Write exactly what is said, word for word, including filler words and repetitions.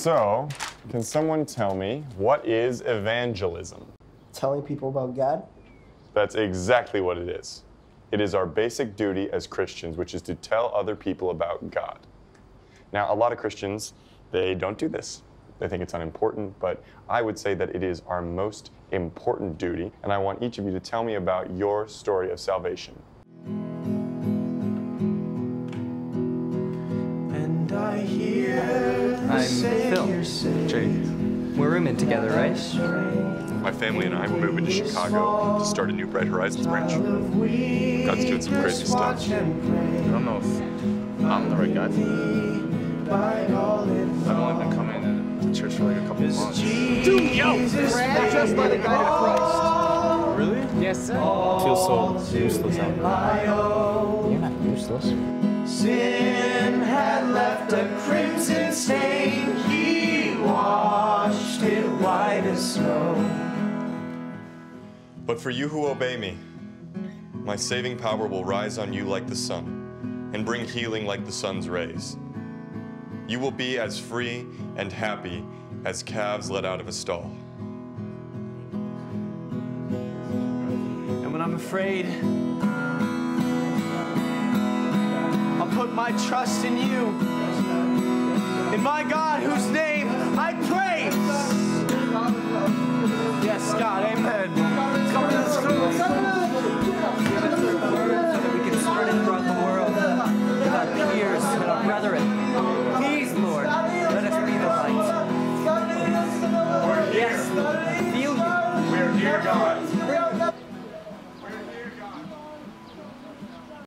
So, can someone tell me, what is evangelism? Telling people about God? That's exactly what it is. It is our basic duty as Christians, which is to tell other people about God. Now, a lot of Christians, they don't do this. They think it's unimportant, but I would say that it is our most important duty, and I want each of you to tell me about your story of salvation. And I hear the I'm Savior Phil. Jake. We're rooming together, right? My family and I were moving to Chicago to start a new Bright Horizons branch. God's doing some crazy stuff. I don't know if I'm the right guy. I've only been coming to church for like a couple of months. Dude, yo! We're just by the guide of Christ. Really? Yes, sir. I feel so useless out there. You're not useless. Sin had left a crimson stain. He washed it white as snow. But for you who obey me, my saving power will rise on you like the sun and bring healing like the sun's rays. You will be as free and happy as calves let out of a stall. And when I'm afraid, I'll put my trust in you, in my God whose name I praise. Yes, God, amen. Come on, let's go.